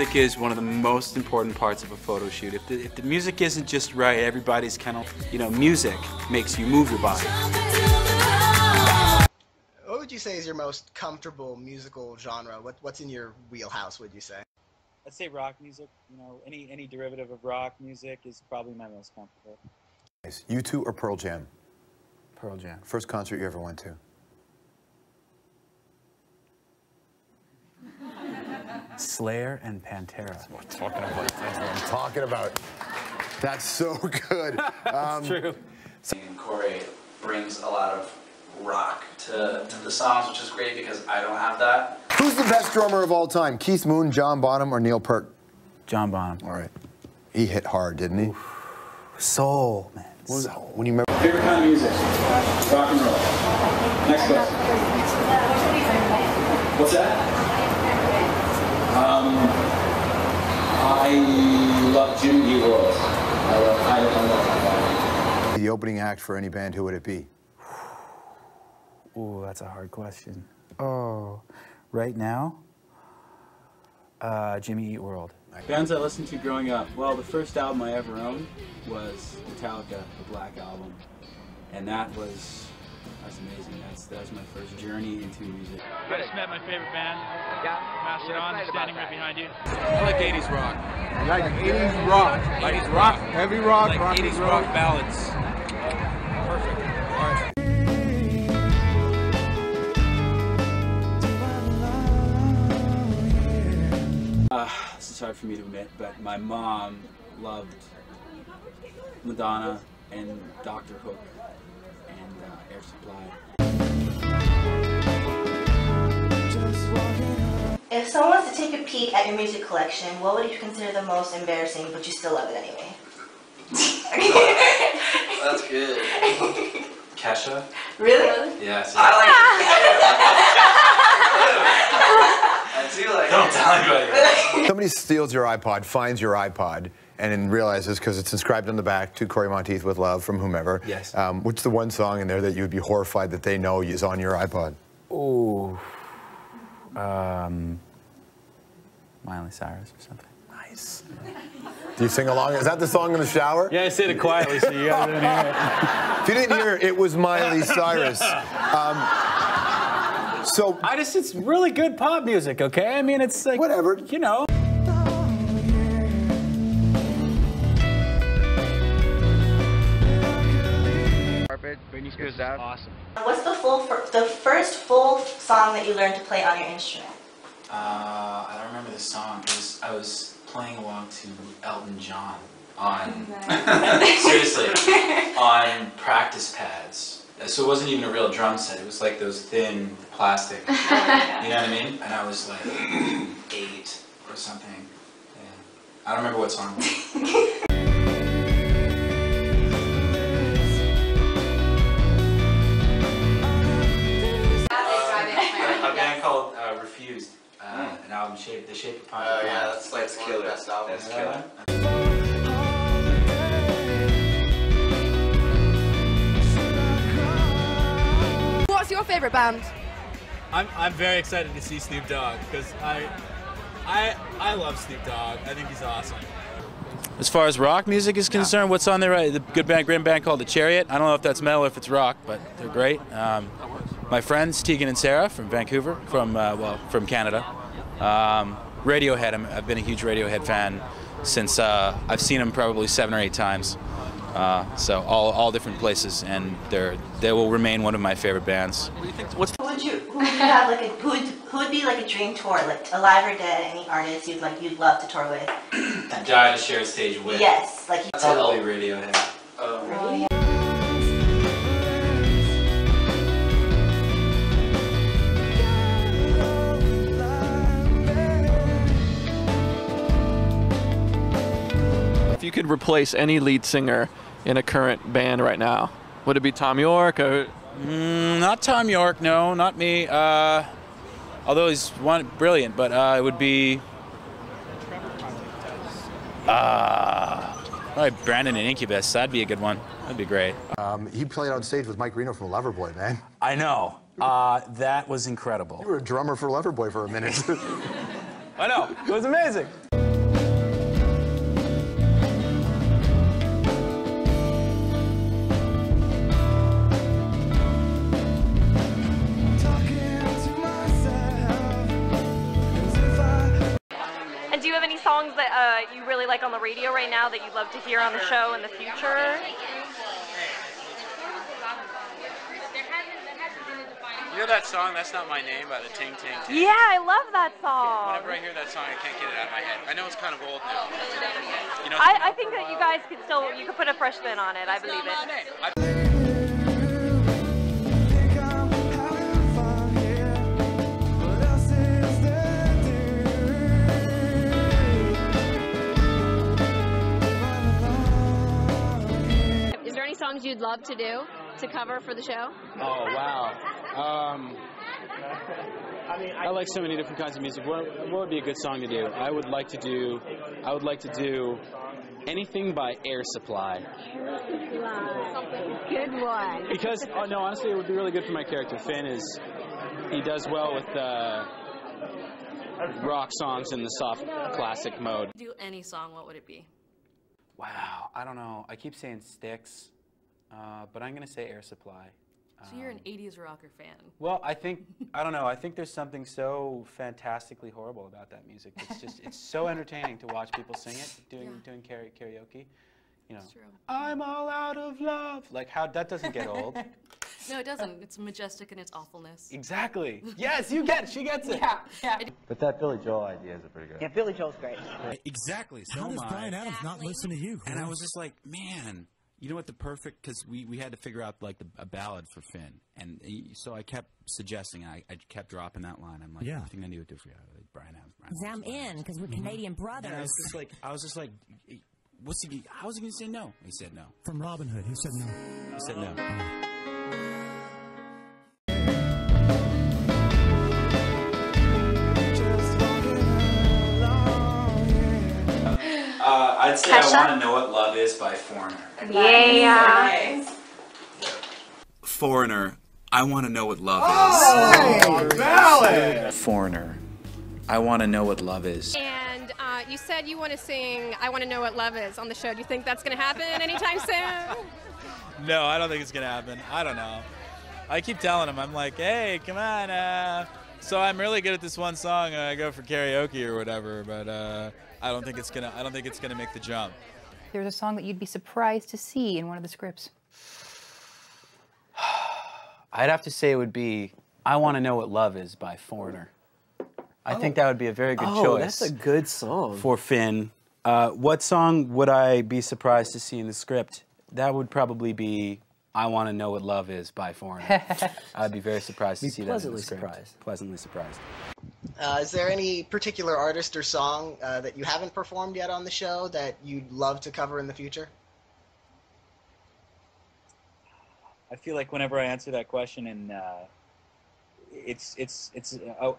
music is one of the most important parts of a photo shoot. If the music isn't just right, everybody's kind of, you know, music makes you move your body. What would you say is your most comfortable musical genre? What's in your wheelhouse, would you say? I'd say rock music. You know, any derivative of rock music is probably my most comfortable. U2 or Pearl Jam? Pearl Jam. First concert you ever went to? Slayer and Pantera. That's what I'm talking about. That's what I'm talking about. That's so good. That's true. Cory brings a lot of rock to the songs, which is great because I don't have that. Who's the best drummer of all time? Keith Moon, John Bonham, or Neil Peart? John Bonham. All right. He hit hard, didn't he? Oof. Soul, man. What was that? When you remember? Favorite kind of music? Rock and roll. Next question. What's that? I love Jimmy Eat World. I love the opening act for any band, who would it be? Ooh, that's a hard question. Oh, right now, Jimmy Eat World. Bands I listened to growing up. Well, the first album I ever owned was Metallica, the Black Album, and that's amazing. That was my first journey into music. I just met my favorite band, Mastodon, standing right behind you. I like 80s rock. I like 80s rock. 80s rock. Heavy rock. Like rock 80s rock ballads. Perfect. All right. This is hard for me to admit, but my mom loved Madonna and Dr. Hook. Air Supply. If someone wants to take a peek at your music collection, what would you consider the most embarrassing, but you still love it anyway? That's good. Kesha? Really? Yes. Yeah, I do like it. Don't tell anybody. Somebody steals your iPod, finds your iPod, and then realizes, because it's inscribed on the back, to Cory Monteith with love from whomever. Yes. What's the one song in there that you would be horrified that they know is on your iPod? Oh, Miley Cyrus or something. Nice. Do you sing along? Is that the song in the shower? Yeah, I said it quietly, so you guys didn't hear it. If you didn't hear it, it was Miley Cyrus. It's really good pop music, okay? I mean, it's like, whatever, you know. Awesome. What's the first full song that you learned to play on your instrument? I don't remember the song. I was playing along to Elton John on seriously on practice pads. So it wasn't even a real drum set. It was like those thin plastic. You know what I mean? And I was like 8 or something. Yeah. I don't remember what song it was. An album, The Shape of Punk. Oh yeah, that's like killer. That's killer. What's your favorite band? I'm very excited to see Snoop Dogg because I love Snoop Dogg. I think he's awesome. As far as rock music is concerned, what's on there? The good band, grim band called The Chariot. I don't know if that's metal or if it's rock, but they're great. My friends, Tegan and Sarah from Vancouver, from Canada. Radiohead, I've been a huge Radiohead fan since I've seen them probably 7 or 8 times. So all different places, and they will remain one of my favorite bands. What do you think? Who would be like a dream tour, like alive or dead? Any artist you'd love to tour with? Die to share a stage with. Yes, like you. Probably Radiohead. Radiohead. If you could replace any lead singer in a current band right now, would it be Tom York? Or not Tom York, no, not me. Although he's brilliant, but it would be probably Brandon and Incubus. That'd be a good one. That'd be great. He played on stage with Mike Reno from Loverboy, man. I know. That was incredible. You were a drummer for Loverboy for a minute. I know. It was amazing. And do you have any songs that you really like on the radio right now that you'd love to hear on the show in the future? You know that song, That's Not My Name, by the Ting Ting Ting? Yeah, I love that song. Whenever I hear that song, I can't get it out of my head. I know it's kind of old now. You know, I think that you guys could still, you could put a fresh spin on it. I believe it. Is there any songs you'd love to do, to cover for the show? Oh, wow. I like so many different kinds of music. What would be a good song to do? I would like to do anything by Air Supply. Good one. Because, oh no, honestly, it would be really good for my character. Finn is, he does well with rock songs in the soft classic mode. Do any song, what would it be? Wow, I don't know. I keep saying Sticks, but I'm gonna say Air Supply. So you're an 80s rocker fan. Well, I think there's something so fantastically horrible about that music. It's just, it's so entertaining to watch people sing it, doing karaoke. You know, I'm all out of love. Like, how that doesn't get old. No, it doesn't. It's majestic in its awfulness. Exactly. Yes, you get it. She gets it. Yeah. But that Billy Joel idea is a pretty good. Yeah, Billy Joel's great. Exactly. So how does Brian Adams not listen to you? And I was just like, man. You know what, the perfect, because we had to figure out, like, a ballad for Finn. And so I kept suggesting, I kept dropping that line. I'm like, yeah. Everything I knew would do for you. Like, Brian Adams, Brian Adams. Because we're Canadian brothers. And I was just like, how was he going to say no? He said no. From Robin Hood, he said no. He said no. I'd say Kesha? I Want to Know What Love Is by Foreigner. Yeah. Foreigner, I Want to Know What Love Is. Oh, valid. Foreigner, I Want to Know What Love Is. And you said you want to sing I Want to Know What Love Is on the show. Do you think that's going to happen anytime soon? No, I don't think it's going to happen. I don't know. I keep telling him, I'm like, hey, come on. So I'm really good at this one song. I go for karaoke or whatever, but I don't think it's gonna make the jump. There's a song that you'd be surprised to see in one of the scripts. I'd have to say it would be "I Want to Know What Love Is" by Foreigner. I think that would be a very good choice. That's a good song for Finn. What song would I be surprised to see in the script? That would probably be "I Want to Know What Love Is" by Foreigner. I'd be very surprised to see that in the script. Pleasantly surprised. Is there any particular artist or song that you haven't performed yet on the show that you'd love to cover in the future? I feel like whenever I answer that question, and it's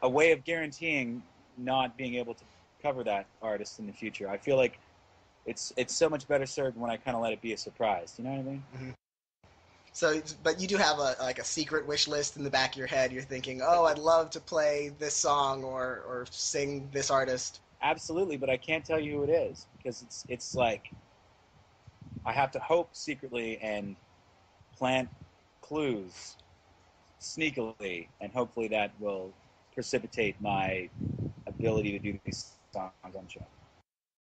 a way of guaranteeing not being able to cover that artist in the future. I feel like it's so much better served when I kind of let it be a surprise. You know what I mean? Mm-hmm. So, but you do have like a secret wish list in the back of your head. You're thinking, oh, I'd love to play this song or sing this artist. Absolutely, but I can't tell you who it is because it's like I have to hope secretly and plant clues sneakily, and hopefully that will precipitate my ability to do these songs on the show.